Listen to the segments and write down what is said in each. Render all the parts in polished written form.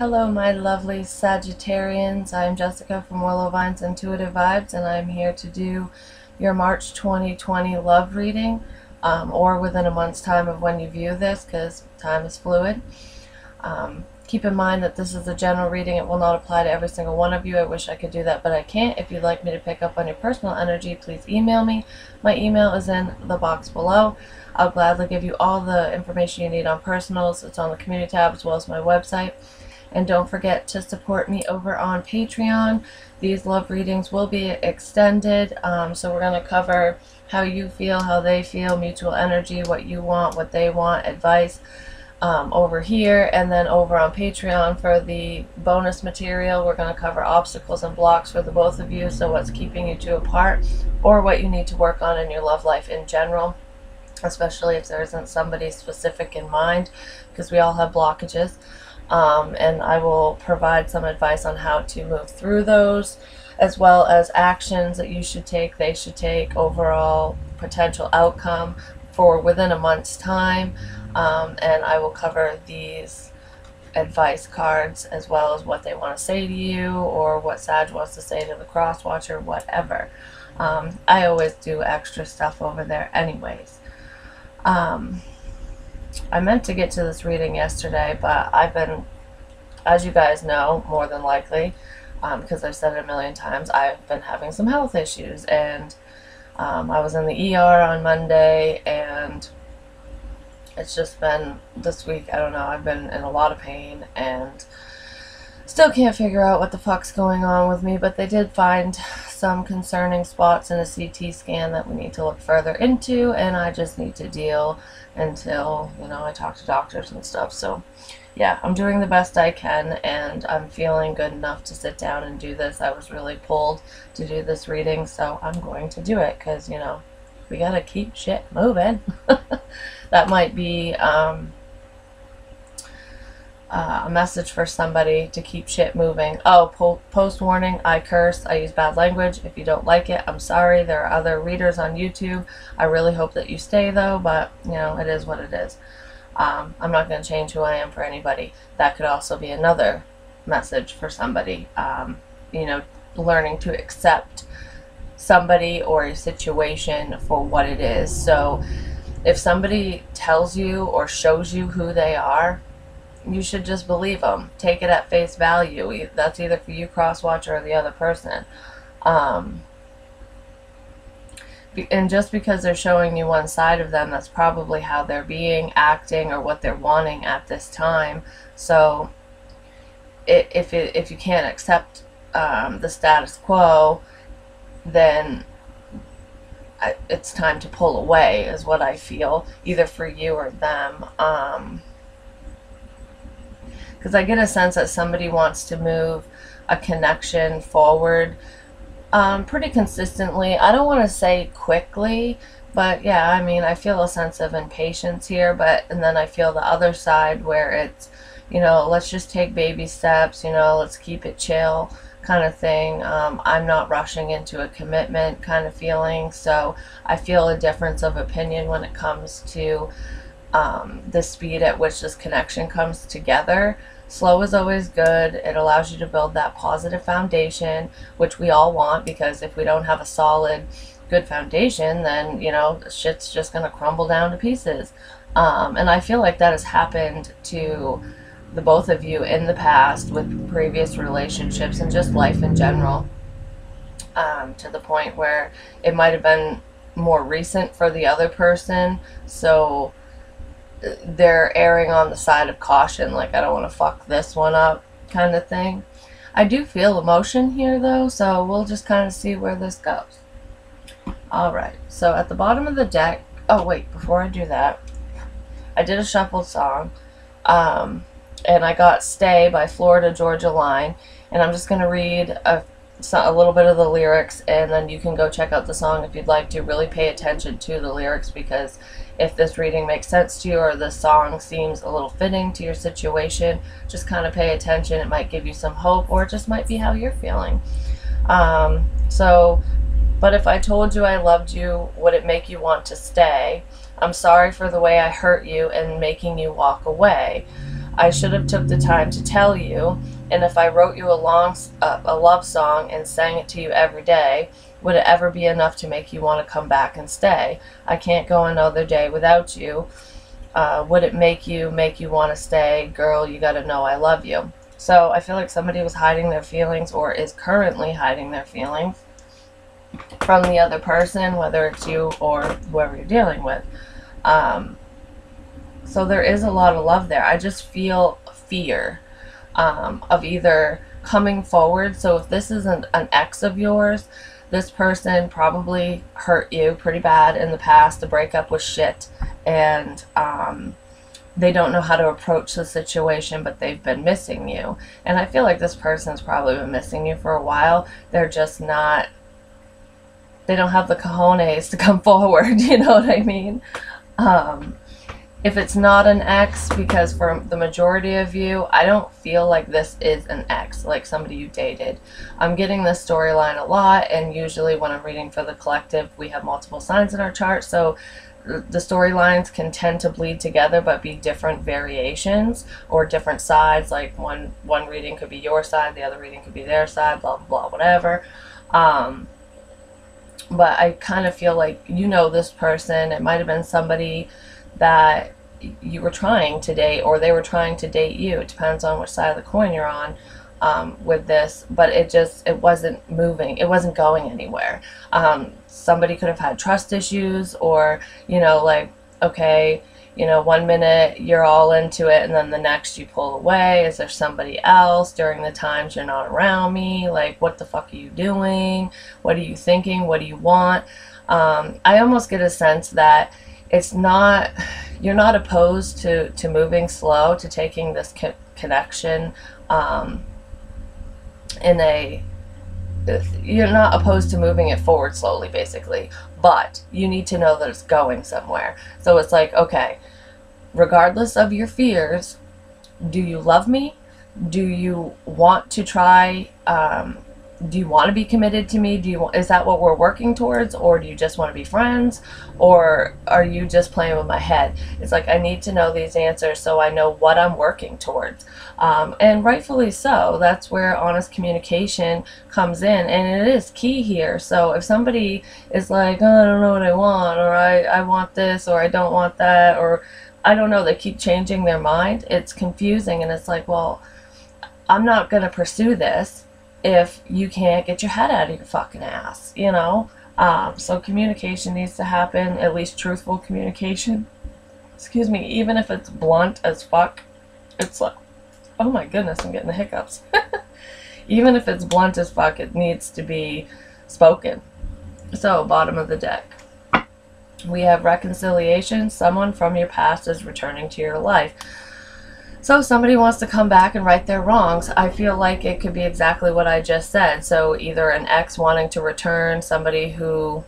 Hello my lovely Sagittarians, I'm Jessica from Willow Vines Intuitive Vibes, and I'm here to do your March 2020 love reading, or within a month's time of when you view this, because time is fluid. Keep in mind that this is a general reading. It will not apply to every single one of you. I wish I could do that, but I can't. If you'd like me to pick up on your personal energy, please email me. My email is in the box below. I'll gladly give you all the information you need on personals. It's on the community tab as well as my website. And don't forget to support me over on Patreon. These love readings will be extended, so we're going to cover how you feel, how they feel, mutual energy, what you want, what they want, advice over here, and then over on Patreon for the bonus material we're going to cover obstacles and blocks for the both of you, so what's keeping you two apart or what you need to work on in your love life in general, especially if there isn't somebody specific in mind, because we all have blockages. And I will provide some advice on how to move through those, as well as actions that you should take, they should take, overall potential outcome for within a month's time, and I will cover these advice cards as well as what they want to say to you or what Sag wants to say to the cross watcher, whatever. I always do extra stuff over there anyways. I meant to get to this reading yesterday, but I've been, as you guys know, more than likely, because I've said it a million times, I've been having some health issues, and I was in the ER on Monday, and it's just been, this week, I don't know, I've been in a lot of pain, and still can't figure out what the fuck's going on with me, but they did find some concerning spots in a CT scan that we need to look further into, and I just need to deal until, you know, I talk to doctors and stuff. So yeah, I'm doing the best I can, and I'm feeling good enough to sit down and do this. I was really pulled to do this reading, so I'm going to do it, because, you know, we gotta keep shit moving. That might be a message for somebody to keep shit moving. Oh, post warning, I curse, I use bad language. If you don't like it, I'm sorry. There are other readers on YouTube. I really hope that you stay though, but you know, it is what it is. I'm not going to change who I am for anybody. That could also be another message for somebody, you know, learning to accept somebody or a situation for what it is. So if somebody tells you or shows you who they are, you should just believe them. Take it at face value. That's either for you, cross-watcher, or the other person. And just because they're showing you one side of them, that's probably how they're being, acting, or what they're wanting at this time. So if you can't accept the status quo, then it's time to pull away, is what I feel, either for you or them. Because I get a sense that somebody wants to move a connection forward pretty consistently. I don't want to say quickly, but yeah, I mean, I feel a sense of impatience here, and then I feel the other side where it's, you know, let's just take baby steps, you know, let's keep it chill kind of thing. I'm not rushing into a commitment kind of feeling, so I feel a difference of opinion when it comes to the speed at which this connection comes together. Slow is always good. It allows you to build that positive foundation, which we all want, because if we don't have a solid, good foundation, then, you know, shit's just going to crumble down to pieces. And I feel like that has happened to the both of you in the past with previous relationships and just life in general, to the point where it might have been more recent for the other person. So they're erring on the side of caution, like, I don't want to fuck this one up kind of thing. I do feel emotion here though, so we'll just kind of see where this goes. Alright, so at the bottom of the deck, oh wait, before I do that, I did a shuffled song, and I got Stay by Florida Georgia Line, and I'm just going to read a little bit of the lyrics, and then you can go check out the song if you'd like to. Really pay attention to the lyrics, because if this reading makes sense to you or the song seems a little fitting to your situation, just kind of pay attention. It might give you some hope, or it just might be how you're feeling. But if I told you I loved you, would it make you want to stay? I'm sorry for the way I hurt you and making you walk away. I should have took the time to tell you, and if I wrote you a love song and sang it to you every day, would it ever be enough to make you want to come back and stay? I can't go another day without you. Would it make you want to stay? Girl, you gotta know I love you. So I feel like somebody was hiding their feelings, or is currently hiding their feelings from the other person, whether it's you or whoever you're dealing with. So there is a lot of love there. I just feel fear of either coming forward. So if this is an ex of yours, this person probably hurt you pretty bad in the past. The breakup was shit, and they don't know how to approach the situation, but they've been missing you. And I feel like this person's probably been missing you for a while. They're just not, they don't have the cojones to come forward, you know what I mean? If it's not an ex, because for the majority of you, I don't feel like this is an ex, like somebody you dated. I'm getting this storyline a lot, and usually when I'm reading for the collective, we have multiple signs in our chart, so the storylines can tend to bleed together but be different variations or different sides, like one reading could be your side, the other reading could be their side, blah, blah, blah, whatever. But I kind of feel like you know this person. It might have been somebody that you were trying to date, or they were trying to date you. It depends on which side of the coin you're on with this, but it wasn't moving. It wasn't going anywhere. Somebody could have had trust issues, or, you know, like, okay, you know, one minute you're all into it and then the next you pull away. Is there somebody else during the times you're not around me? Like, what the fuck are you doing? What are you thinking? What do you want? I almost get a sense that it's not, you're not opposed to moving slow, to taking this connection in a, you're not opposed to moving it forward slowly, basically, but you need to know that it's going somewhere. So it's like, okay, regardless of your fears, do you love me? Do you want to try, do you want to be committed to me? Is that what we're working towards? Or do you just want to be friends? Or are you just playing with my head? It's like, I need to know these answers so I know what I'm working towards. And rightfully so. That's where honest communication comes in, and it is key here. So if somebody is like, oh, I don't know what I want, or I want this, or I don't want that, or I don't know, they keep changing their mind, it's confusing. And it's like, well, I'm not going to pursue this if you can't get your head out of your fucking ass, you know? So communication needs to happen, at least truthful communication. Excuse me, even if it's blunt as fuck, it's like, oh my goodness, I'm getting the hiccups. Even if it's blunt as fuck, it needs to be spoken. So, bottom of the deck. We have reconciliation. Someone from your past is returning to your life. So somebody wants to come back and right their wrongs. I feel like it could be exactly what I just said. So either an ex wanting to return, somebody who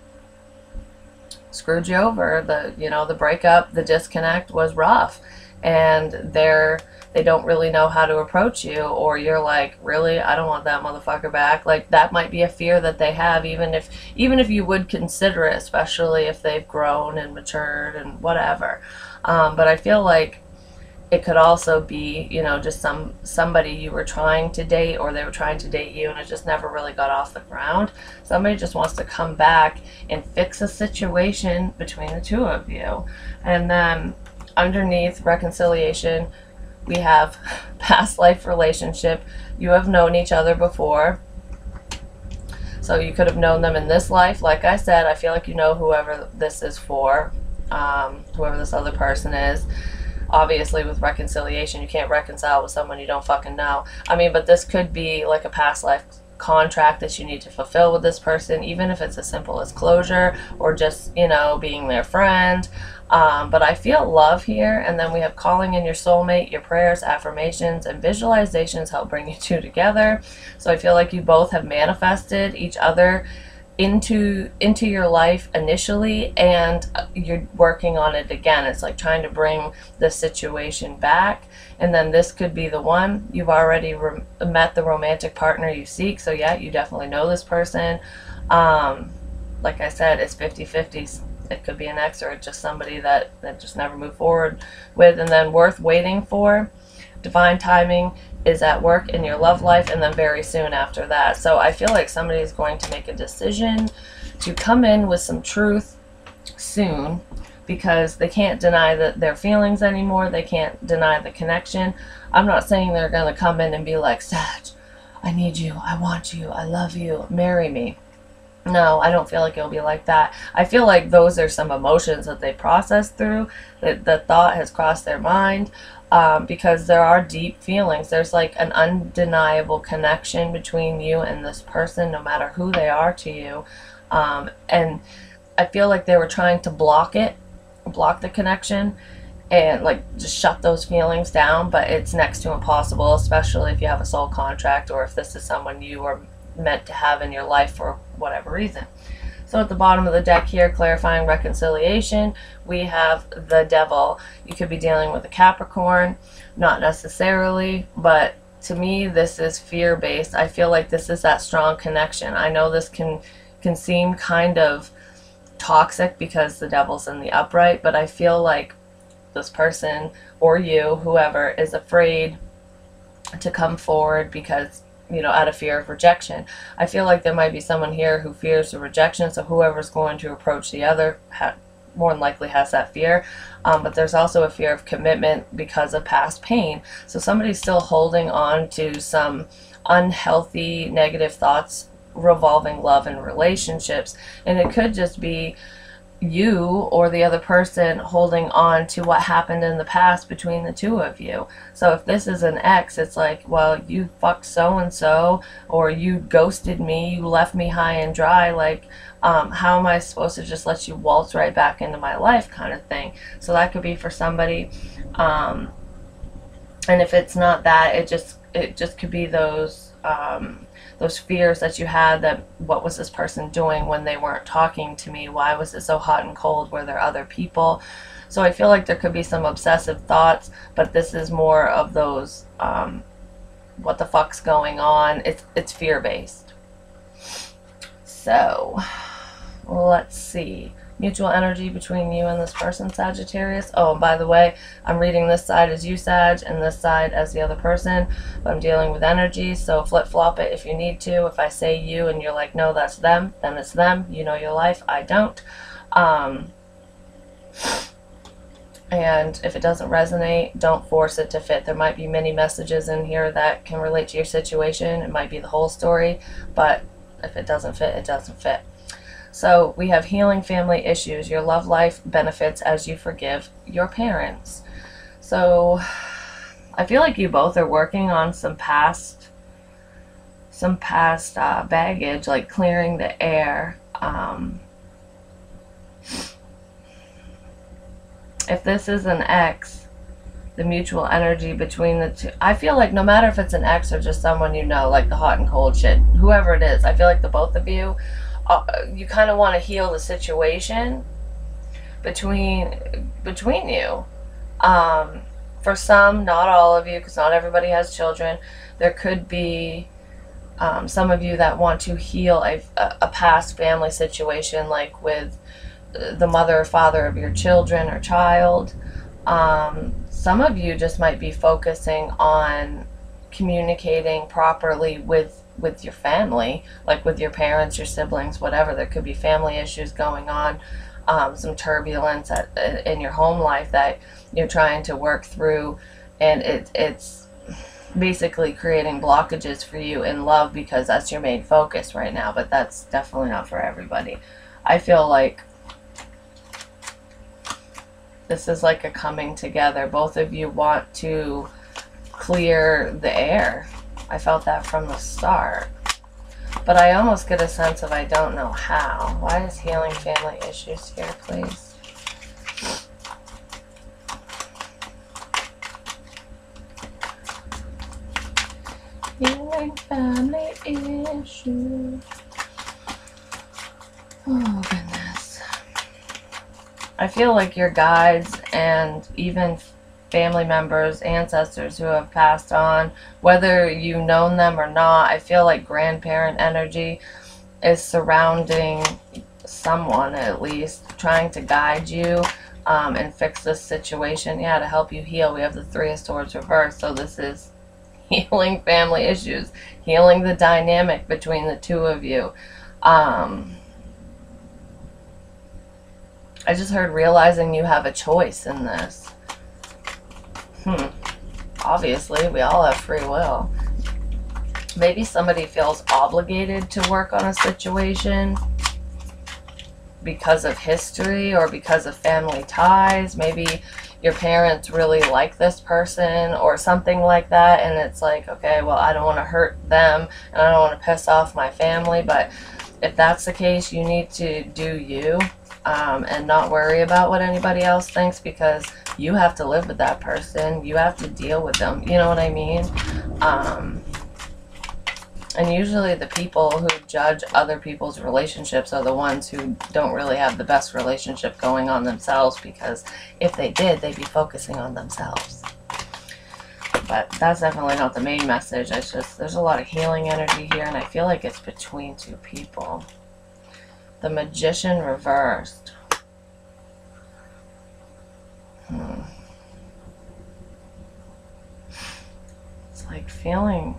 screwed you over, the breakup, the disconnect was rough, and they don't really know how to approach you, or you're like, really, I don't want that motherfucker back. Like, that might be a fear that they have, even if you would consider it, especially if they've grown and matured and whatever. But I feel like it could also be, you know, just somebody you were trying to date, or they were trying to date you, and it just never really got off the ground. Somebody just wants to come back and fix a situation between the two of you. And then underneath reconciliation, we have past life relationship. You have known each other before. So you could have known them in this life. Like I said, I feel like you know whoever this is for, whoever this other person is. Obviously, with reconciliation, you can't reconcile with someone you don't fucking know. I mean, but this could be like a past life contract that you need to fulfill with this person, even if it's as simple as closure or just, you know, being their friend. But I feel love here. And then we have calling in your soulmate. Your prayers, affirmations, and visualizations help bring you two together. So I feel like you both have manifested each other into your life initially, and you're working on it again. It's like trying to bring the situation back. And then this could be the one. You've already met the romantic partner you seek, so yeah, you definitely know this person. Like I said, it's 50-50. It could be an ex, or just somebody that just never moved forward with. And then worth waiting for. Divine timing is at work in your love life, and then very soon after that. So I feel like somebody is going to make a decision to come in with some truth soon, because they can't deny that their feelings anymore. They can't deny the connection. I'm not saying they're going to come in and be like, Sag, I need you, I want you, I love you, marry me. No, I don't feel like it'll be like that. I feel like those are some emotions that they process through, that the thought has crossed their mind, because there are deep feelings. There's like an undeniable connection between you and this person, no matter who they are to you. And I feel like they were trying to block it, block the connection, and like just shut those feelings down, but it's next to impossible, especially if you have a soul contract or if this is someone you are meant to have in your life for whatever reason. So at the bottom of the deck here, clarifying reconciliation, we have the Devil. You could be dealing with a Capricorn, not necessarily, but to me this is fear-based. I feel like this is that strong connection. I know this can seem kind of toxic because the Devil's in the upright, but I feel like this person or you, whoever, is afraid to come forward because, you know, out of fear of rejection. I feel like there might be someone here who fears the rejection, so whoever's going to approach the other more than likely has that fear. But there's also a fear of commitment because of past pain. So somebody's still holding on to some unhealthy negative thoughts revolving love and relationships, and it could just be you or the other person holding on to what happened in the past between the two of you. So if this is an ex, it's like, well, you fucked so-and-so, or you ghosted me, you left me high and dry, like, how am I supposed to just let you waltz right back into my life, kind of thing. So that could be for somebody. And if it's not that, it just could be those fears that you had, that what was this person doing when they weren't talking to me? Why was it so hot and cold? Were there other people? So I feel like there could be some obsessive thoughts, but this is more of those what the fuck's going on? It's fear-based. So let's see. Mutual energy between you and this person, Sagittarius. Oh, and by the way, I'm reading this side as you, Sag, and this side as the other person. But I'm dealing with energy, so flip-flop it if you need to. If I say you and you're like, no, that's them, then it's them. You know your life. I don't. And if it doesn't resonate, don't force it to fit. There might be many messages in here that can relate to your situation. It might be the whole story, but if it doesn't fit, it doesn't fit. So we have healing family issues. Your love life benefits as you forgive your parents. So I feel like you both are working on some past baggage, like clearing the air. If this is an ex, the mutual energy between the two, I feel like no matter if it's an ex or just someone you know, like the hot and cold shit, whoever it is, I feel like the both of you, you kind of want to heal the situation between you. For some, not all of you, because not everybody has children, there could be some of you that want to heal a past family situation, like with the mother or father of your children or child. Some of you just might be focusing on communicating properly with your family, like with your parents, your siblings, whatever. There could be family issues going on, some turbulence in your home life that you're trying to work through, and it's basically creating blockages for you in love, because that's your main focus right now. But that's definitely not for everybody. I feel like this is like a coming together. Both of you want to clear the air. I felt that from the start, but I almost get a sense of I don't know how. Why is healing family issues here, please? Healing family issues. Oh, goodness. I feel like your guides and even family members, ancestors who have passed on, whether you've known them or not, I feel like grandparent energy is surrounding someone, at least, trying to guide you, and fix this situation. Yeah, to help you heal. We have the Three of Swords reversed. So this is healing family issues, healing the dynamic between the two of you. I just heard realizing you have a choice in this. Obviously, we all have free will. Maybe somebody feels obligated to work on a situation because of history or because of family ties. Maybe your parents really like this person or something like that, and it's like, okay, well, I don't want to hurt them and I don't want to piss off my family. But if that's the case, you need to do you and not worry about what anybody else thinks, because you have to live with that person. You have to deal with them. You know what I mean? And usually the people who judge other people's relationships are the ones who don't really have the best relationship going on themselves, because if they did, they'd be focusing on themselves. But that's definitely not the main message. It's just there's a lot of healing energy here, and I feel like it's between two people. The Magician reversed. It's like feeling...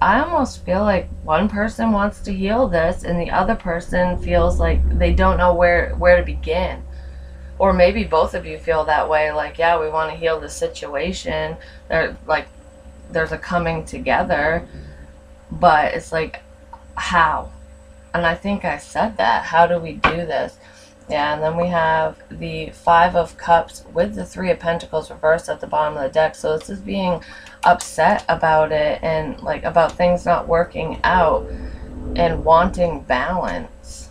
I almost feel like one person wants to heal this and the other person feels like they don't know where to begin. Or maybe both of you feel that way, like, yeah, we want to heal the situation. There's a coming together, but it's like, how? And I think I said that. How do we do this? Yeah, and then we have the Five of Cups with the Three of Pentacles reversed at the bottom of the deck. So this is being upset about it and like about things not working out and wanting balance.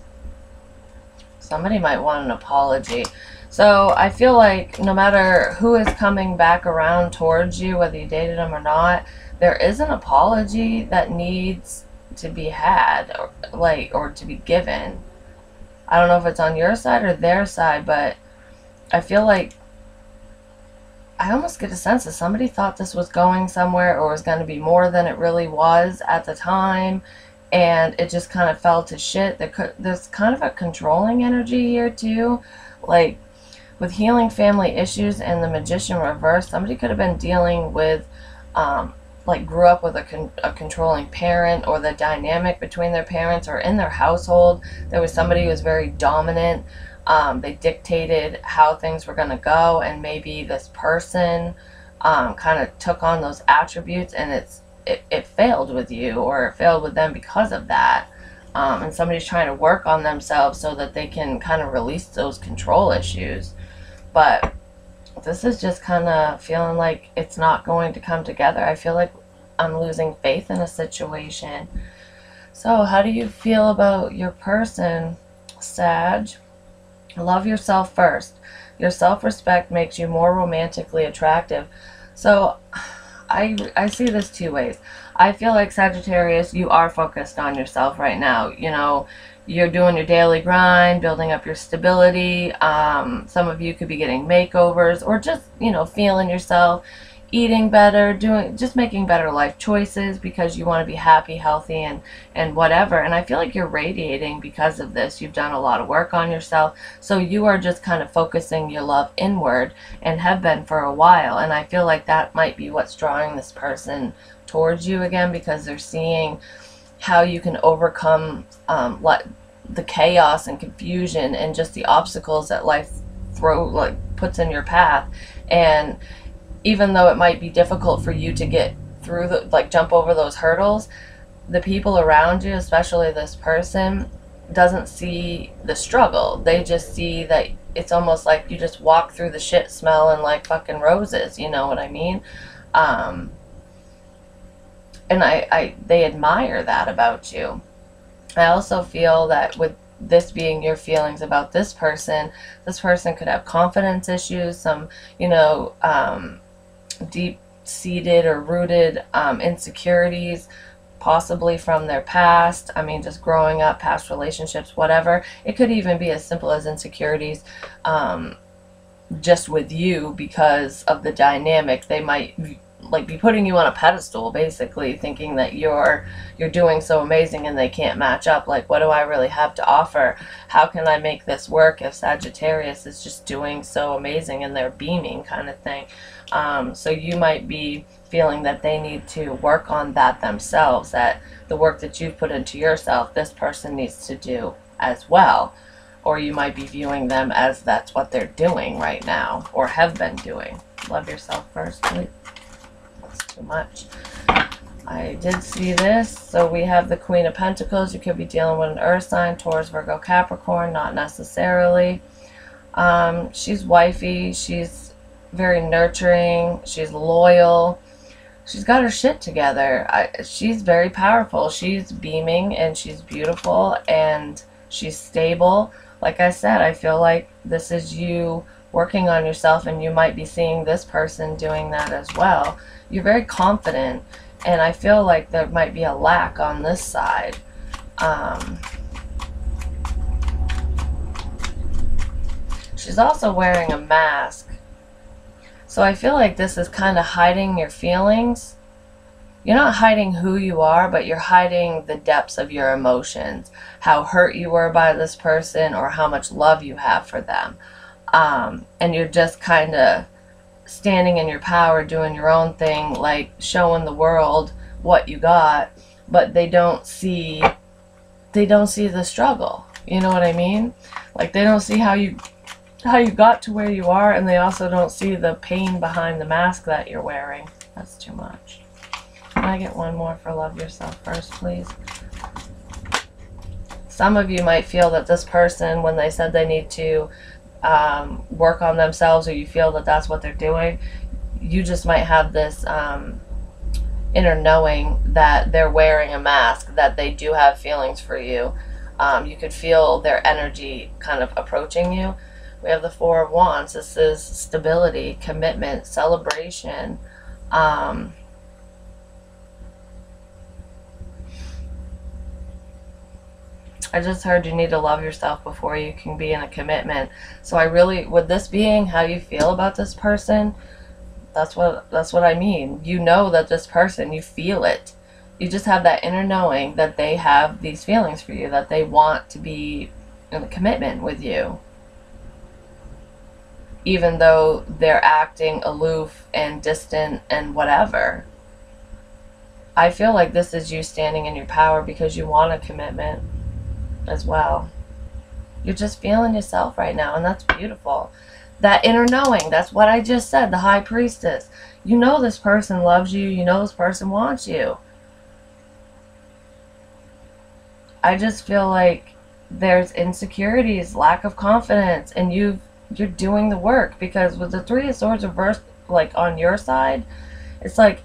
Somebody might want an apology. So I feel like no matter who is coming back around towards you, whether you dated them or not, there is an apology that needs to be had or to be given. I don't know if it's on your side or their side, but I feel like I almost get a sense that somebody thought this was going somewhere or was going to be more than it really was at the time, and it just kind of fell to shit. There's kind of a controlling energy here too, like with healing family issues and the Magician reverse. Somebody could have been dealing with like grew up with a controlling parent, or the dynamic between their parents, or in their household there was somebody who was very dominant. They dictated how things were going to go, and maybe this person kind of took on those attributes, and it failed with you, or it failed with them because of that. And somebody's trying to work on themselves so that they can kind of release those control issues. But this is just kind of feeling like it's not going to come together. I feel like I'm losing faith in a situation. So how do you feel about your person, Sag? Love yourself first. Your self-respect makes you more romantically attractive. So I see this two ways. I feel like, Sagittarius, you are focused on yourself right now. You know, you're doing your daily grind, building up your stability. Some of you could be getting makeovers, or just, you know, feeling yourself, eating better, just making better life choices because you want to be happy, healthy, and whatever. And I feel like you're radiating because of this. You've done a lot of work on yourself, so you are just kind of focusing your love inward and have been for a while. And I feel like that might be what's drawing this person towards you again, because they're seeing how you can overcome the chaos and confusion and just the obstacles that life puts in your path. And even though it might be difficult for you to get through jump over those hurdles, the people around you, especially this person, doesn't see the struggle. They just see that it's almost like you just walk through the shit smelling like fucking roses, you know what I mean? And they admire that about you. I also feel that with this being your feelings about this person could have confidence issues, some, you know, deep-seated or rooted insecurities, possibly from their past. I mean, just growing up, past relationships, whatever. It could even be as simple as insecurities just with you because of the dynamic. They might like be putting you on a pedestal, basically thinking that you're doing so amazing and they can't match up. Like, what do I really have to offer? How can I make this work if Sagittarius is just doing so amazing and they're beaming, kind of thing? So you might be feeling that they need to work on that themselves, that the work that you've put into yourself, this person needs to do as well. Or you might be viewing them as that's what they're doing right now, or have been doing. Love yourself first, please. That's too much. I did see this. So we have the Queen of Pentacles. You could be dealing with an earth sign, Taurus, Virgo, Capricorn, not necessarily. She's wifey. She's very nurturing. She's loyal. She's got her shit together. She's very powerful. She's beaming and she's beautiful and she's stable. Like I said, I feel like this is you working on yourself, and you might be seeing this person doing that as well. You're very confident, and I feel like there might be a lack on this side. She's also wearing a mask. So I feel like this is kind of hiding your feelings. You're not hiding who you are, but you're hiding the depths of your emotions, how hurt you were by this person or how much love you have for them. And you're just kind of standing in your power, doing your own thing, like showing the world what you got, but they don't see the struggle. You know what I mean? Like, they don't see how you got to where you are, and they also don't see the pain behind the mask that you're wearing. That's too much. Can I get one more for love yourself first, please? Some of you might feel that this person, when they said they need to work on themselves, or you feel that that's what they're doing, you just might have this inner knowing that they're wearing a mask, that they do have feelings for you. You could feel their energy kind of approaching you. We have the Four of Wands. This is stability, commitment, celebration. I just heard you need to love yourself before you can be in a commitment. So I really, with this being how you feel about this person, that's what I mean. You know that this person, you feel it. You just have that inner knowing that they have these feelings for you, that they want to be in a commitment with you. Even though they're acting aloof and distant and whatever. I feel like this is you standing in your power because you want a commitment as well. You're just feeling yourself right now, and that's beautiful. That inner knowing, that's what I just said, the High Priestess. You know this person loves you. You know this person wants you. I just feel like there's insecurities, lack of confidence, and you're doing the work, because with the Three of Swords reversed, like on your side, it's like,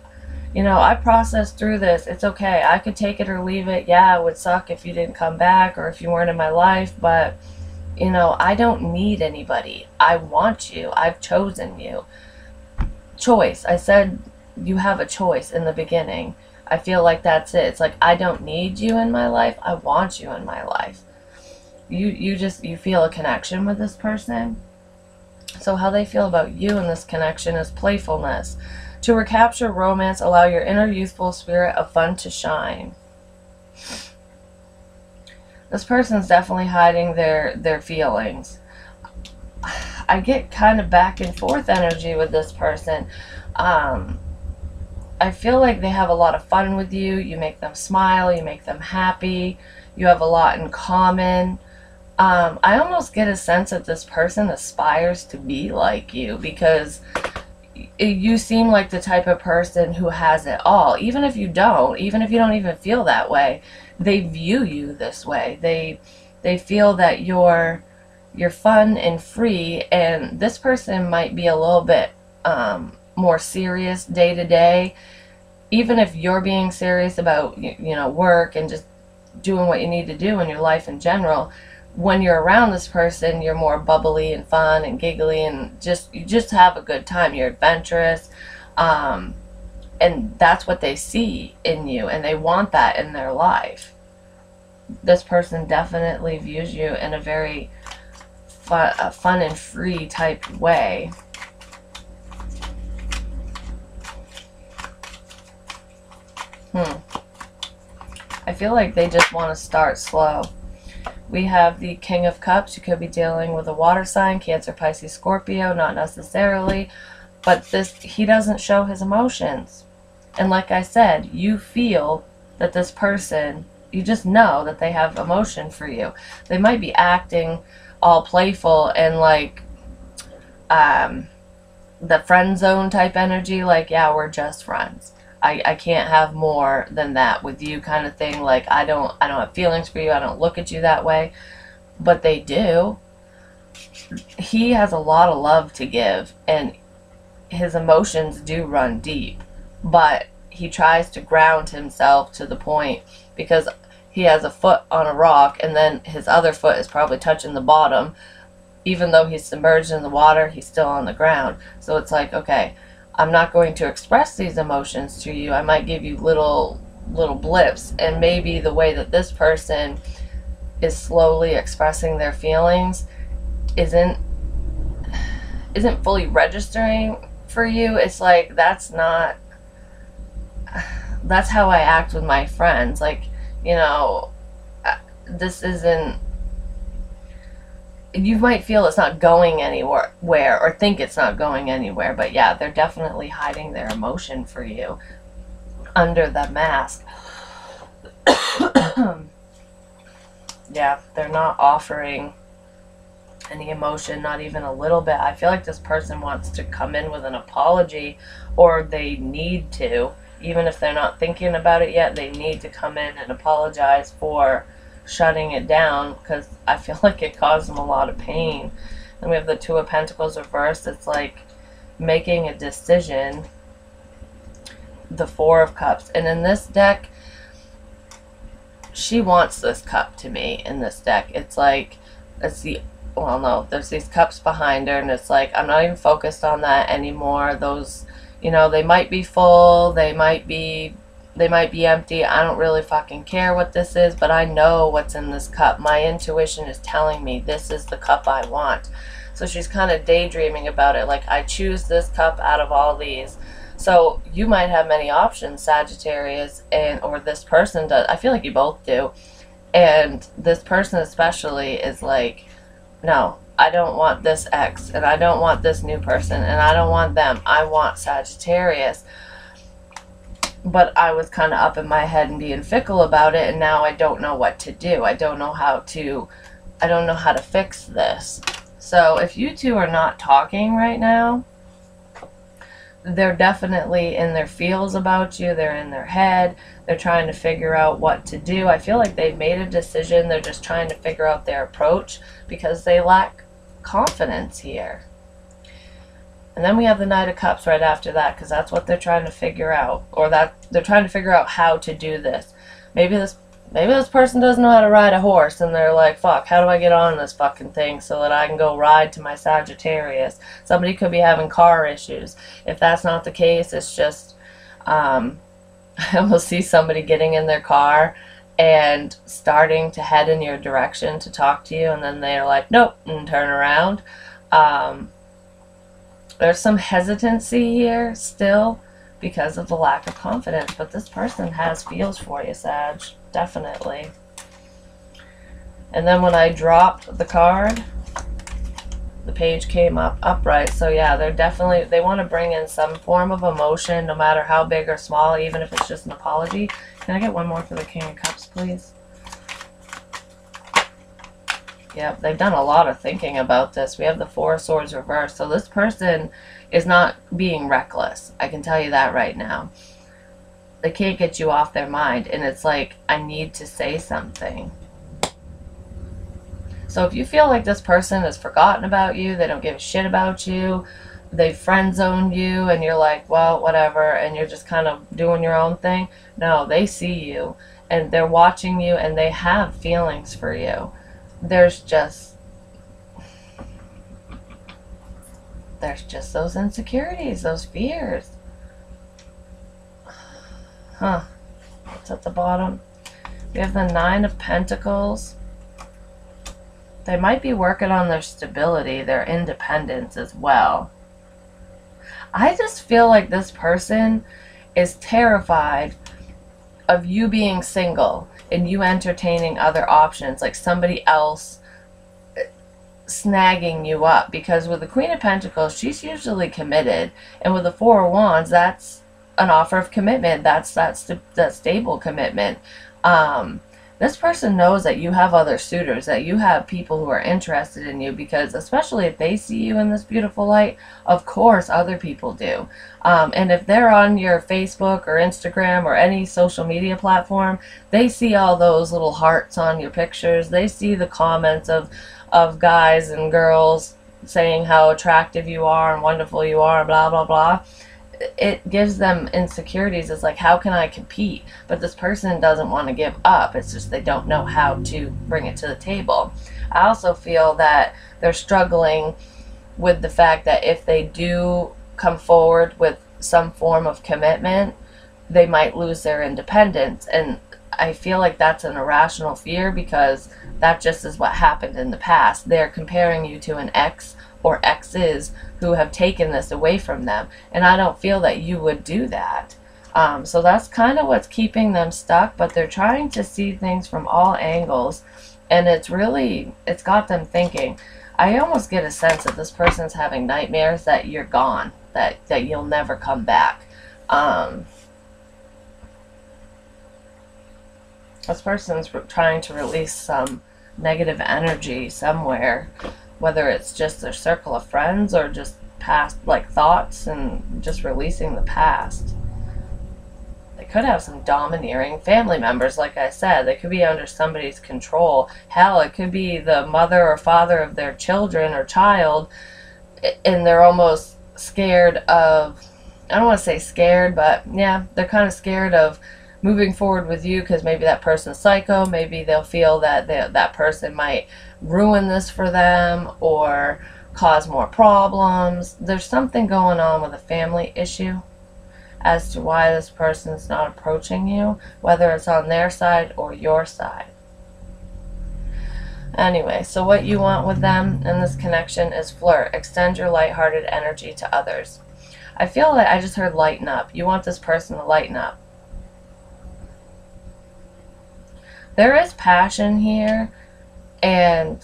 you know, I processed through this. It's okay. I could take it or leave it. Yeah, it would suck if you didn't come back or if you weren't in my life. But, you know, I don't need anybody. I want you. I've chosen you. Choice. I said you have a choice in the beginning. I feel like that's it. It's like, I don't need you in my life. I want you in my life. You feel a connection with this person. So how they feel about you in this connection is playfulness. To recapture romance, allow your inner youthful spirit of fun to shine. This person's definitely hiding their feelings. I get kind of back and forth energy with this person. I feel like they have a lot of fun with you. You make them smile. You make them happy. You have a lot in common. I almost get a sense that this person aspires to be like you, because you seem like the type of person who has it all. Even if you don't, even feel that way, they view you this way. They feel that you're fun and free, and this person might be a little bit more serious day to day. Even if you're being serious about, you know, work and just doing what you need to do in your life in general, when you're around this person, you're more bubbly and fun and giggly, and you just have a good time. You're adventurous, and that's what they see in you, and they want that in their life. This person definitely views you in a very fun and free type way. I feel like they just want to start slow. We have the King of Cups. You could be dealing with a water sign, Cancer, Pisces, Scorpio, not necessarily. But this, he doesn't show his emotions. And like I said, you feel that this person, you just know that they have emotion for you. They might be acting all playful and like the friend zone type energy, like, yeah, we're just friends. I can't have more than that with you kind of thing. Like, I don't have feelings for you. I don't look at you that way. But they do. He has a lot of love to give, and his emotions do run deep. But he tries to ground himself to the point, because he has a foot on a rock and then his other foot is probably touching the bottom. Even though he's submerged in the water, he's still on the ground. So it's like, okay, I'm not going to express these emotions to you. I might give you little blips, and maybe the way that this person is slowly expressing their feelings isn't fully registering for you. It's like, that's how I act with my friends. Like, you know, this isn't, you might feel it's not going anywhere or think it's not going anywhere, but yeah, they're definitely hiding their emotion for you under the mask. Yeah, they're not offering any emotion, not even a little bit. I feel like this person wants to come in with an apology, or they need to, even if they're not thinking about it yet, they need to come in and apologize for shutting it down, because I feel like it caused them a lot of pain. And we have the Two of Pentacles reversed. It's like making a decision. The Four of Cups. And in this deck, she wants this cup to me in this deck. It's like, it's the, well, no, there's these cups behind her, and it's like, I'm not even focused on that anymore. Those, you know, they might be full, they might be empty. I don't really fucking care what this is, but I know what's in this cup. My intuition is telling me this is the cup I want. So she's kind of daydreaming about it. Like, I choose this cup out of all these. So you might have many options, Sagittarius, and or this person does. I feel like you both do. And this person especially is like, no, I don't want this ex, and I don't want this new person, and I don't want them. I want Sagittarius. But I was kind of up in my head and being fickle about it, and now I don't know what to do. I don't know how to fix this. So if you two are not talking right now, they're definitely in their feels about you. They're in their head. They're trying to figure out what to do. I feel like they've made a decision. They're just trying to figure out their approach, because they lack confidence here. And then we have the Knight of Cups right after that, because that's what they're trying to figure out, or that they're trying to figure out how to do this. Maybe this person doesn't know how to ride a horse, and they're like, fuck, how do I get on this fucking thing so that I can go ride to my Sagittarius? Somebody could be having car issues. If that's not the case, it's just, I almost see somebody getting in their car and starting to head in your direction to talk to you, and then they're like, nope, and turn around. There's some hesitancy here still because of the lack of confidence, but this person has feels for you, Sag, definitely. And then when I dropped the card, the page came up upright. So yeah, they're definitely, they want to bring in some form of emotion, no matter how big or small, even if it's just an apology. Can I get one more for the King of Cups, please? Yep, they've done a lot of thinking about this. We have the Four of Swords reversed. So this person is not being reckless. I can tell you that right now. They can't get you off their mind. And it's like, I need to say something. So if you feel like this person has forgotten about you, they don't give a shit about you, they friend zoned you, and you're like, well, whatever, and you're just kind of doing your own thing. No, they see you, and they're watching you, and they have feelings for you. There's just those insecurities, those fears. Huh. It's at the bottom. We have the Nine of Pentacles. They might be working on their stability, their independence as well. I just feel like this person is terrified of you being single and you entertaining other options, like somebody else snagging you up, because with the Queen of Pentacles, she's usually committed, and with the Four of Wands, that's an offer of commitment. That's that stable commitment. This person knows that you have other suitors, that you have people who are interested in you, because especially if they see you in this beautiful light, of course other people do. And if they're on your Facebook or Instagram or any social media platform, they see all those little hearts on your pictures. They see the comments of guys and girls saying how attractive you are and wonderful you are, blah, blah, blah. It gives them insecurities. It's like, how can I compete? But this person doesn't want to give up. It's just they don't know how to bring it to the table. I also feel that they're struggling with the fact that if they do come forward with some form of commitment, they might lose their independence. And I feel like that's an irrational fear, because that just is what happened in the past. They're comparing you to an ex or exes who have taken this away from them, and I don't feel that you would do that. So that's kind of what's keeping them stuck, but they're trying to see things from all angles, and it's really, it's got them thinking. I almost get a sense that this person's having nightmares that you're gone, that you'll never come back. This person's trying to release some negative energy somewhere, whether it's just their circle of friends or just past, like, thoughts, and just releasing the past. They could have some domineering family members, like I said. They could be under somebody's control. Hell, it could be the mother or father of their children or child, and they're almost scared of, I don't want to say scared, but yeah, they're kind of scared of moving forward with you, because maybe that person's psycho, maybe they'll feel that that person might ruin this for them or cause more problems. There's something going on with a family issue as to why this person's not approaching you, whether it's on their side or your side. Anyway, so what you want with them in this connection is flirt. Extend your lighthearted energy to others. I feel like I just heard lighten up. You want this person to lighten up. There is passion here, and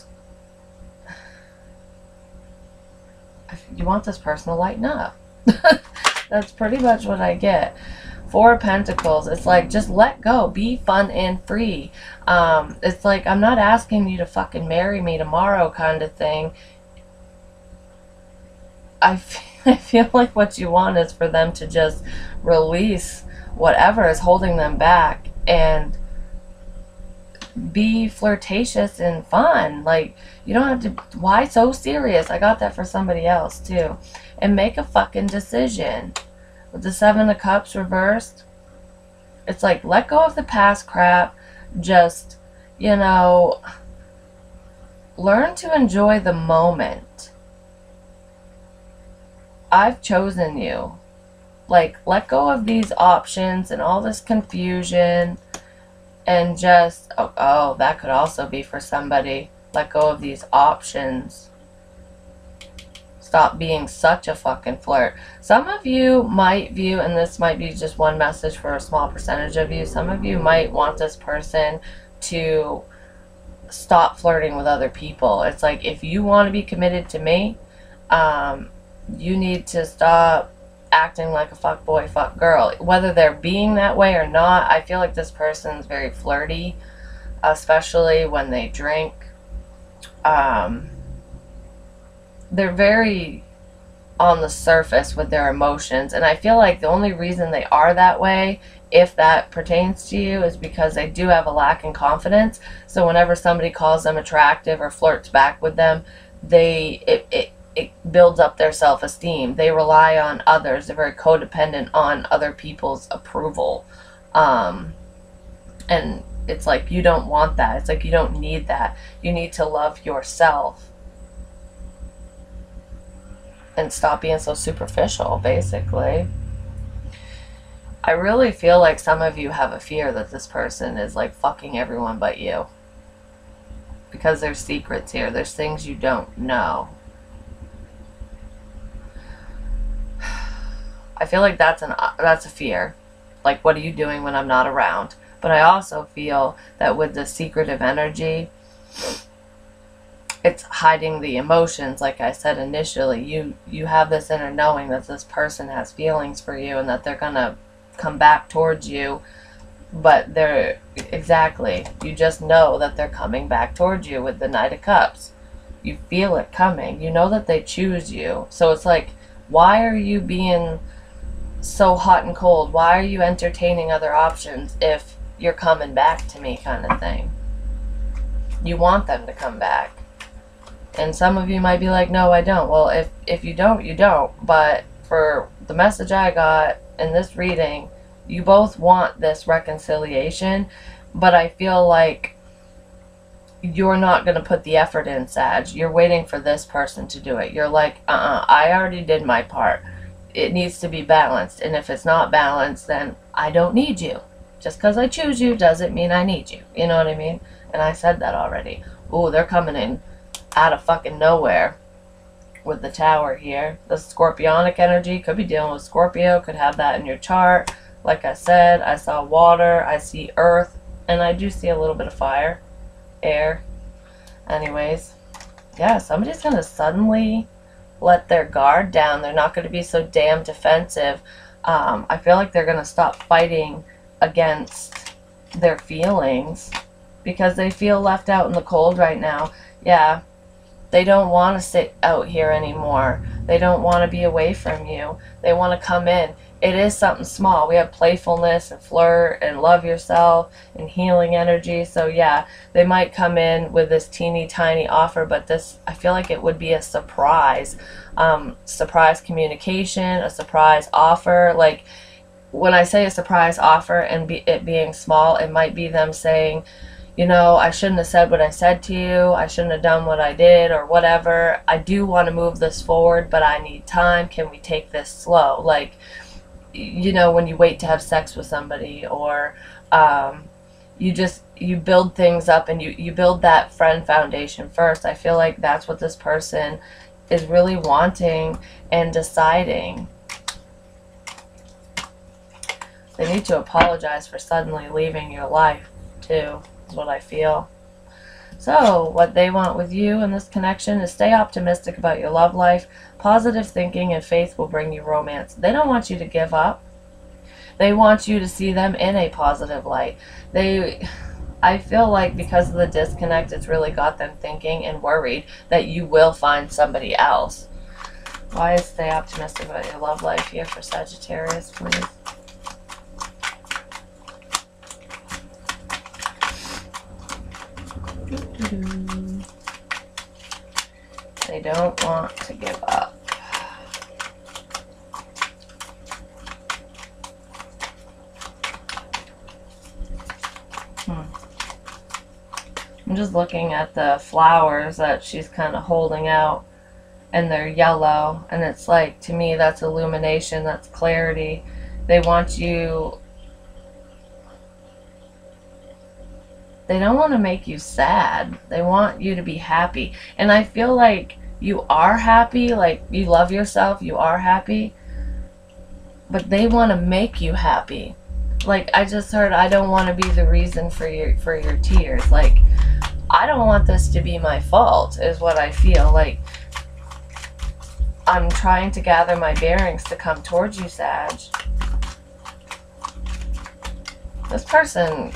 you want this person to lighten up. That's pretty much what I get. Four of Pentacles, it's like, just let go. Be fun and free. It's like, I'm not asking you to fucking marry me tomorrow kind of thing. I feel like what you want is for them to just release whatever is holding them back and be flirtatious and fun. Like, you don't have to, why so serious? I got that for somebody else too. And make a fucking decision. With the Seven of Cups reversed, it's like, let go of the past crap. Just, you know, learn to enjoy the moment. I've chosen you. Like, let go of these options and all this confusion. And just, oh, that could also be for somebody. Let go of these options. Stop being such a fucking flirt. Some of you might view, and this might be just one message for a small percentage of you, some of you might want this person to stop flirting with other people. It's like, if you want to be committed to me, you need to stop acting like a fuck boy, fuck girl. Whether they're being that way or not, I feel like this person's very flirty, especially when they drink. They're very on the surface with their emotions, and I feel like the only reason they are that way, if that pertains to you, is because they do have a lack in confidence. So whenever somebody calls them attractive or flirts back with them, it builds up their self-esteem. They rely on others. They're very codependent on other people's approval. And it's like, you don't want that. It's like, you don't need that. You need to love yourself and stop being so superficial, basically. I really feel like some of you have a fear that this person is like fucking everyone but you, because there's secrets here. There's things you don't know. I feel like that's a fear. like, what are you doing when I'm not around? But I also feel that with the secretive energy, it's hiding the emotions. Like I said initially, you have this inner knowing that this person has feelings for you and that they're gonna come back towards you, but they're, exactly, you just know that they're coming back towards you. With the Knight of Cups, you feel it coming, you know that they choose you. So it's like, why are you being so hot and cold? Why are you entertaining other options if you're coming back to me, kind of thing? You want them to come back. And some of you might be like, no, I don't. Well, if you don't, you don't. But for the message I got in this reading, you both want this reconciliation, but I feel like you're not going to put the effort in, Sag. You're waiting for this person to do it. You're like, I already did my part. It needs to be balanced. And if it's not balanced, then I don't need you. Just because I choose you doesn't mean I need you. You know what I mean? And I said that already. Ooh, they're coming in out of fucking nowhere with the Tower here. The Scorpionic energy, could be dealing with Scorpio, could have that in your chart. Like I said, I saw water, I see earth, and I do see a little bit of fire, air. Anyways, yeah, somebody's going to suddenly let their guard down. They're not going to be so damn defensive. I feel like they're going to stop fighting against their feelings because they feel left out in the cold right now. Yeah, they don't want to sit out here anymore. They don't want to be away from you. They want to come in. It is something small. We have playfulness and flirt and love yourself and healing energy. So yeah, they might come in with this teeny tiny offer, but this, I feel like it would be a surprise. Surprise communication, a surprise offer. Like when I say a surprise offer and it being small, it might be them saying, you know, I shouldn't have said what I said to you, I shouldn't have done what I did, or whatever. I do want to move this forward, but I need time. Can we take this slow? Like, you know, when you wait to have sex with somebody, or you build things up and you build that friend foundation first. I feel like that's what this person is really wanting and deciding. They need to apologize for suddenly leaving your life too, is what I feel. So what they want with you in this connection is stay optimistic about your love life. Positive thinking and faith will bring you romance. They don't want you to give up. They want you to see them in a positive light. I feel like because of the disconnect, it's really got them thinking and worried that you will find somebody else. Why is stay optimistic about your love life here for Sagittarius, please? They don't want to give up. I'm just looking at the flowers that she's kind of holding out, and they're yellow, and it's like, to me, that's illumination, that's clarity. They want you. They don't want to make you sad. They want you to be happy. And I feel like you are happy, like you love yourself, you are happy, but they want to make you happy. Like I just heard, I don't want to be the reason for your tears. Like, I don't want this to be my fault, is what I feel. Like, I'm trying to gather my bearings to come towards you, Sag. This person,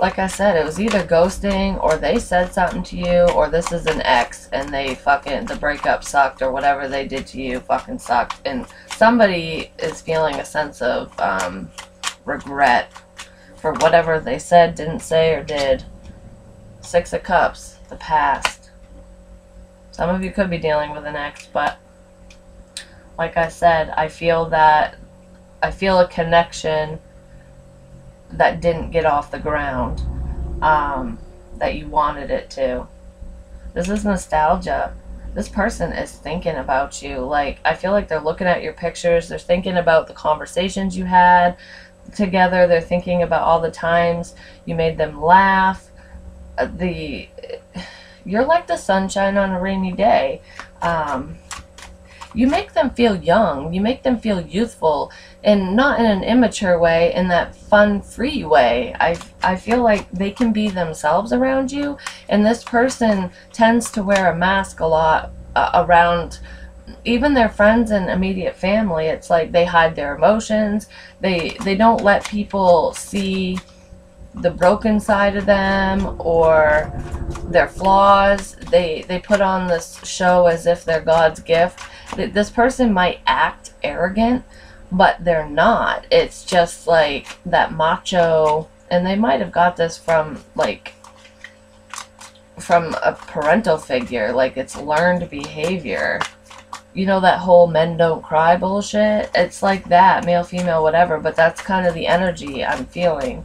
like I said, it was either ghosting, or they said something to you, or this is an ex and they fucking, the breakup sucked, or whatever they did to you fucking sucked. And somebody is feeling a sense of regret for whatever they said, didn't say, or did. Six of Cups, the past. Some of you could be dealing with an ex, but like I said, I feel a connection that didn't get off the ground that you wanted it to. This is nostalgia. This person is thinking about you. Like, I feel like they're looking at your pictures, they're thinking about the conversations you had together, they're thinking about all the times you made them laugh. You're like the sunshine on a rainy day. you make them feel young, you make them feel youthful, and not in an immature way, in that fun, free way. I feel like they can be themselves around you, and this person tends to wear a mask a lot around even their friends and immediate family. It's like they hide their emotions, they don't let people see the broken side of them or their flaws. They put on this show as if they're God's gift. This person might act arrogant, but they're not. It's just like that macho, and they might have got this from a parental figure, like it's learned behavior. You know, that whole men don't cry bullshit? It's like that, male, female, whatever, but that's kind of the energy I'm feeling.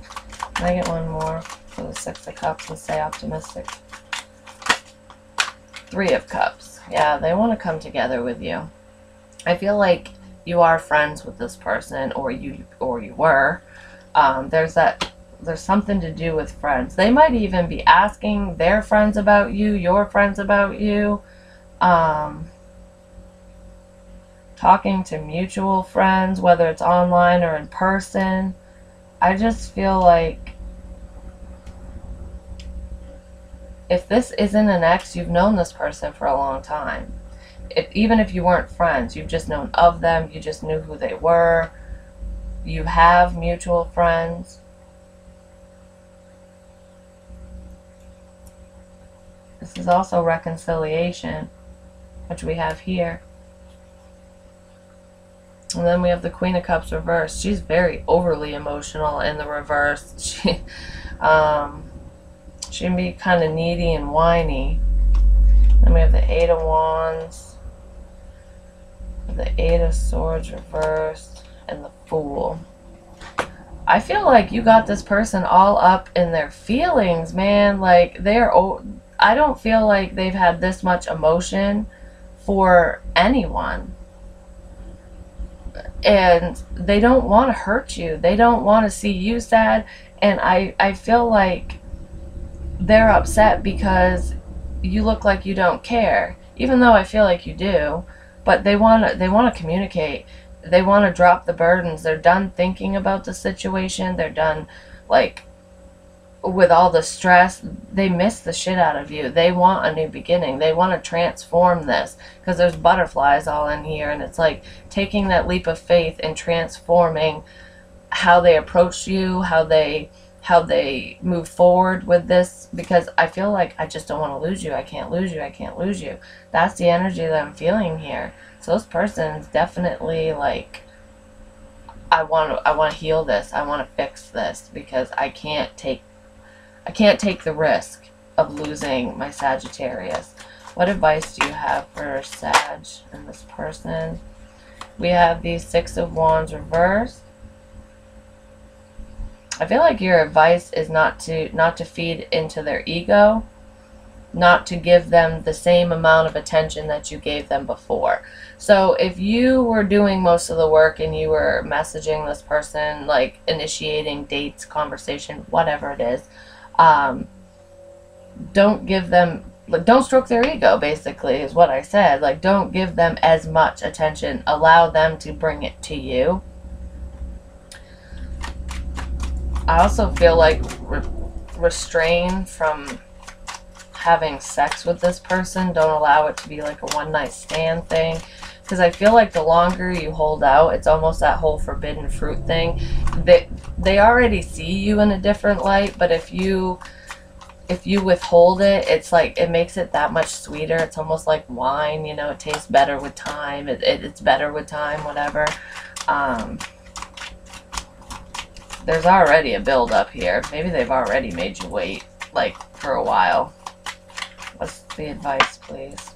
Can I get one more for the 6 of Cups and stay optimistic? 3 of Cups. Yeah, they want to come together with you. I feel like you are friends with this person, or you were. There's something to do with friends. They might even be asking their friends about you, your friends about you. Talking to mutual friends, whether it's online or in person. I just feel like if this isn't an ex, you've known this person for a long time. Even if you weren't friends, you've just known of them, you just knew who they were, you have mutual friends. This is also reconciliation, which we have here. And then we have the Queen of Cups reversed. She's very overly emotional in the reverse. She can be kind of needy and whiny. Then we have the 8 of Wands, the 8 of Swords reversed, and the Fool. I feel like you got this person all up in their feelings, man. Like, I don't feel like they've had this much emotion for anyone. And they don't want to hurt you. They don't want to see you sad. And I feel like they're upset because you look like you don't care, even though I feel like you do. But they want to communicate. They want to drop the burdens. They're done thinking about the situation. They're done, like, with all the stress. They miss the shit out of you. They want a new beginning. They want to transform this, because there's butterflies all in here, and it's like taking that leap of faith and transforming how they approach you, how they move forward with this, because I feel like I just don't want to lose you. I can't lose you. I can't lose you. That's the energy that I'm feeling here. So this person's definitely like, I want to heal this. I want to fix this, because I can't take the risk of losing my Sagittarius. What advice do you have for Sag and this person? We have the 6 of Wands reversed. I feel like your advice is not to feed into their ego, not to give them the same amount of attention that you gave them before. So if you were doing most of the work and you were messaging this person, like initiating dates, conversation, whatever it is, don't give them, like, don't stroke their ego, basically, is what I said. Like, don't give them as much attention. Allow them to bring it to you. I also feel like restrain from having sex with this person. Don't allow it to be like a one-night stand thing, because I feel like the longer you hold out, it's almost that whole forbidden fruit thing. They already see you in a different light, but if you withhold it, it's like it makes it that much sweeter. It's almost like wine, you know, it tastes better with time. It's better with time, whatever. There's already a build up here. Maybe they've already made you wait, like, for a while. What's the advice, please?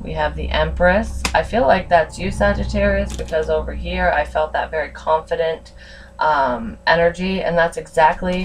We have the Empress. I feel like that's you, Sagittarius, because over here I felt that very confident energy, and that's exactly...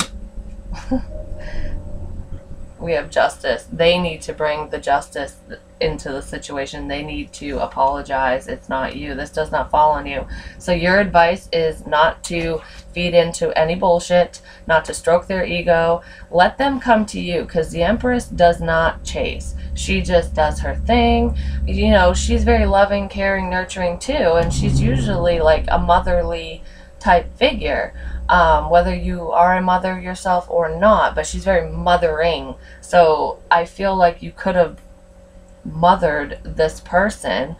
We have Justice. They need to bring the justice into the situation. They need to apologize. It's not you. This does not fall on you. So your advice is not to feed into any bullshit, not to stroke their ego. Let them come to you, because the Empress does not chase. She just does her thing. You know, she's very loving, caring, nurturing too, and she's usually like a motherly type figure, whether you are a mother yourself or not, but she's very mothering. So I feel like you could have mothered this person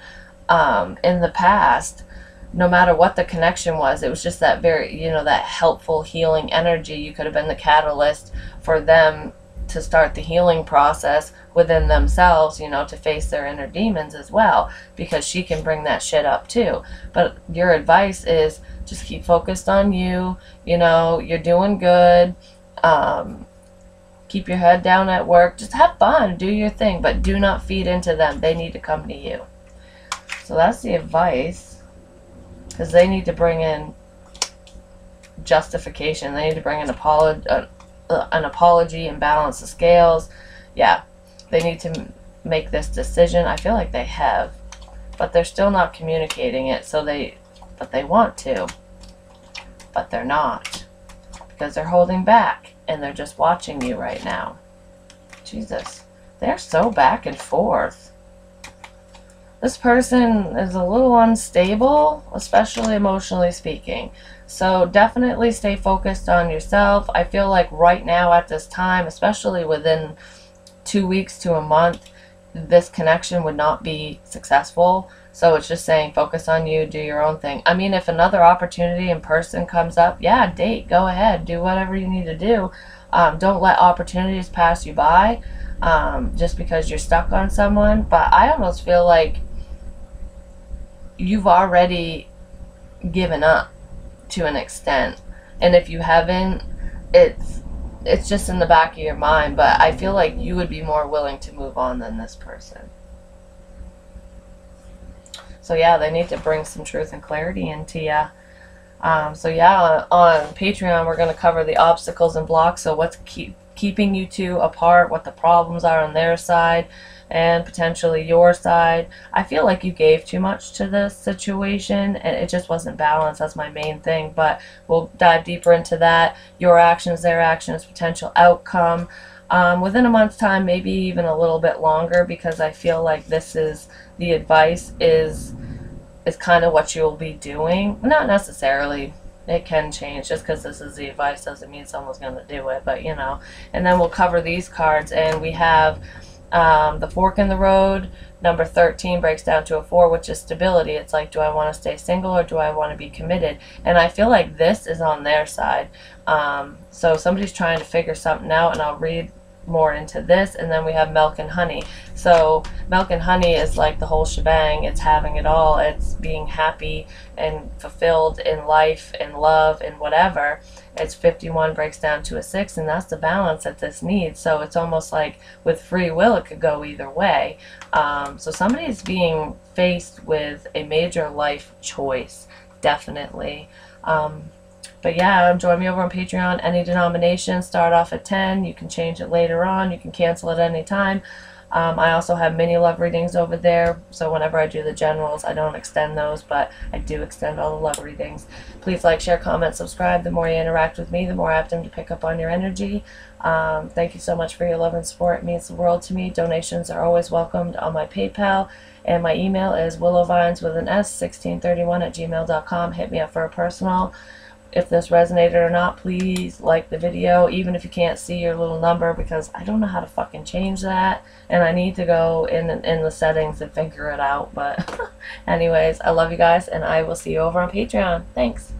in the past, no matter what the connection was. It was just that very, you know, that helpful, healing energy. You could have been the catalyst for them to start the healing process within themselves, you know, to face their inner demons as well, because she can bring that shit up too. But your advice is just keep focused on you. You know, you're doing good. Keep your head down at work. Just have fun. Do your thing. But do not feed into them. They need to come to you. So that's the advice. Because they need to bring in justification. They need to bring an apology and balance the scales. Yeah. They need to make this decision. I feel like they have. But they're still not communicating it. So they... But they want to, but they're not, because they're holding back and they're just watching you right now. Jesus, they're so back and forth. This person is a little unstable, especially emotionally speaking. So definitely stay focused on yourself. I feel like right now at this time, especially within 2 weeks to a month, this connection would not be successful. So it's just saying focus on you, do your own thing. I mean, if another opportunity in person comes up, yeah, date, go ahead, do whatever you need to do. Don't let opportunities pass you by just because you're stuck on someone. But I almost feel like you've already given up to an extent. And if you haven't, it's just in the back of your mind. But I feel like you would be more willing to move on than this person. So yeah, they need to bring some truth and clarity into you. So yeah, on Patreon, we're going to cover the obstacles and blocks. So what's keeping you two apart, what the problems are on their side, and potentially your side. I feel like you gave too much to this situation, and it just wasn't balanced. That's my main thing, but we'll dive deeper into that. Your actions, their actions, potential outcome. Within a month's time, maybe even a little bit longer, because I feel like this is, the advice is kind of what you'll be doing. Not necessarily. It can change. Just because this is the advice doesn't mean someone's going to do it, but you know. And then we'll cover these cards, and we have the fork in the road. Number 13 breaks down to a 4, which is stability. It's like, do I want to stay single or do I want to be committed? And I feel like this is on their side. So somebody's trying to figure something out, and I'll read more into this. And then we have milk and honey. So milk and honey is like the whole shebang. It's having it all. It's being happy and fulfilled in life and love and whatever. It's 51 breaks down to a 6, and that's the balance that this needs. So it's almost like with free will, it could go either way. So somebody's being faced with a major life choice, definitely. But yeah, join me over on Patreon. Any denomination, start off at 10. You can change it later on. You can cancel at any time. I also have mini love readings over there. So whenever I do the generals, I don't extend those, but I do extend all the love readings. Please like, share, comment, subscribe. The more you interact with me, the more apt I'm to pick up on your energy. Thank you so much for your love and support. It means the world to me. Donations are always welcomed on my PayPal. And my email is willowvines1631@gmail.com. Hit me up for a personal. If this resonated or not, please like the video, even if you can't see your little number, because I don't know how to fucking change that, and I need to go in the settings and figure it out. But anyways, I love you guys, and I will see you over on Patreon. Thanks.